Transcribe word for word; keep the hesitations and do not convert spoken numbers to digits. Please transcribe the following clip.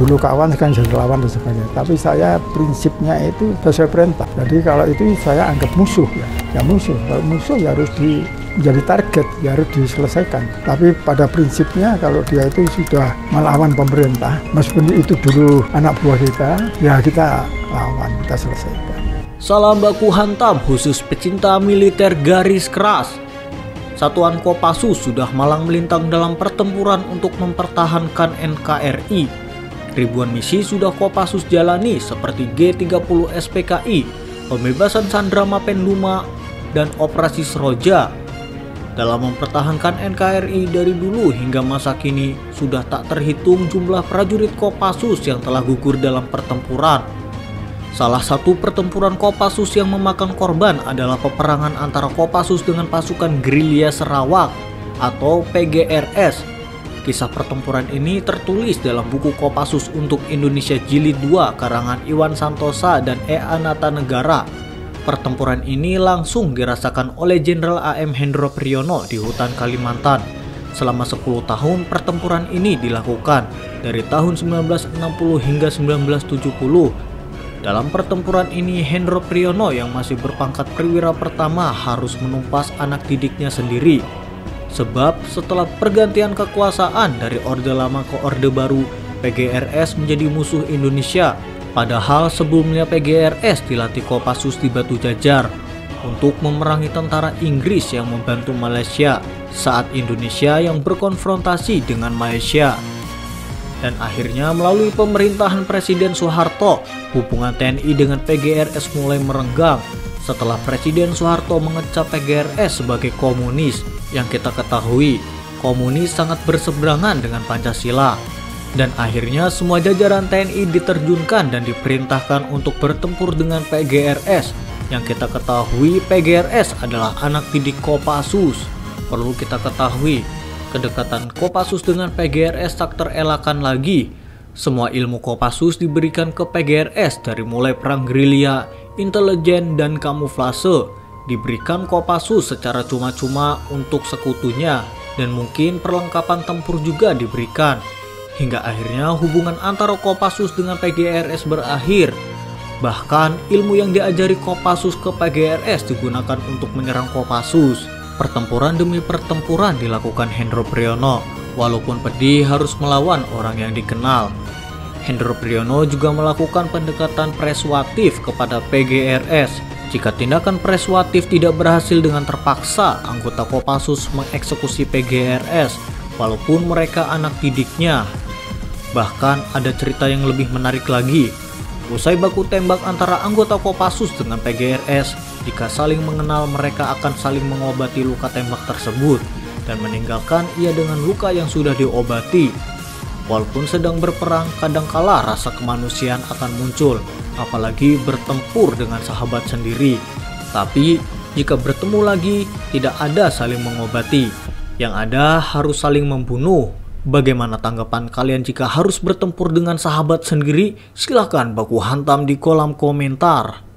dulu kawan, sekarang jadi lawan dan sebagainya. Tapi saya prinsipnya itu sesuai perintah. Jadi kalau itu saya anggap musuh ya, ya musuh. Kalau musuh ya harus di, menjadi target, ya harus diselesaikan. Tapi pada prinsipnya kalau dia itu sudah melawan pemerintah, meskipun itu dulu anak buah kita, ya kita lawan, kita selesaikan. Salam baku hantam khusus pecinta militer garis keras. Satuan Kopassus sudah malang melintang dalam pertempuran untuk mempertahankan N K R I. Ribuan misi sudah Kopassus jalani seperti G tiga puluh S P K I, pembebasan Sandra Mapenduma, dan Operasi Seroja. Dalam mempertahankan N K R I dari dulu hingga masa kini, sudah tak terhitung jumlah prajurit Kopassus yang telah gugur dalam pertempuran. Salah satu pertempuran Kopassus yang memakan korban adalah peperangan antara Kopassus dengan pasukan gerilya Sarawak atau P G R S. Kisah pertempuran ini tertulis dalam buku Kopassus untuk Indonesia Jilid dua karangan Iwan Santosa dan E A Natanegara. Pertempuran ini langsung dirasakan oleh Jenderal A M Hendro Priyono di hutan Kalimantan. Selama sepuluh tahun pertempuran ini dilakukan dari tahun seribu sembilan ratus enam puluh hingga seribu sembilan ratus tujuh puluh. Dalam pertempuran ini, Hendro Priyono yang masih berpangkat perwira pertama harus menumpas anak didiknya sendiri. Sebab setelah pergantian kekuasaan dari Orde Lama ke Orde Baru, P G R S menjadi musuh Indonesia. Padahal sebelumnya P G R S dilatih Kopassus di Batu Jajar untuk memerangi tentara Inggris yang membantu Malaysia saat Indonesia yang berkonfrontasi dengan Malaysia. Dan akhirnya melalui pemerintahan Presiden Soeharto, hubungan T N I dengan P G R S mulai merenggang setelah Presiden Soeharto mengecap P G R S sebagai komunis. Yang kita ketahui, komunis sangat berseberangan dengan Pancasila. Dan akhirnya semua jajaran T N I diterjunkan dan diperintahkan untuk bertempur dengan P G R S. Yang kita ketahui, P G R S adalah anak didik Kopassus. Perlu kita ketahui, kedekatan Kopassus dengan P G R S tak terelakkan lagi. Semua ilmu Kopassus diberikan ke P G R S dari mulai perang gerilya, intelijen, dan kamuflase. Diberikan Kopassus secara cuma-cuma untuk sekutunya, dan mungkin perlengkapan tempur juga diberikan. Hingga akhirnya hubungan antara Kopassus dengan P G R S berakhir. Bahkan ilmu yang diajari Kopassus ke P G R S digunakan untuk menyerang Kopassus. Pertempuran demi pertempuran dilakukan Hendro Priyono, walaupun pedih harus melawan orang yang dikenal. Hendro Priyono juga melakukan pendekatan persuasif kepada P G R S. Jika tindakan persuasif tidak berhasil dengan terpaksa, anggota Kopassus mengeksekusi P G R S, walaupun mereka anak didiknya. Bahkan ada cerita yang lebih menarik lagi. Usai baku tembak antara anggota Kopassus dengan P G R S, jika saling mengenal, mereka akan saling mengobati luka tembak tersebut dan meninggalkan ia dengan luka yang sudah diobati. Walaupun sedang berperang, kadangkala rasa kemanusiaan akan muncul, apalagi bertempur dengan sahabat sendiri. Tapi jika bertemu lagi, tidak ada saling mengobati, yang ada harus saling membunuh. Bagaimana tanggapan kalian jika harus bertempur dengan sahabat sendiri? Silahkan baku hantam di kolom komentar.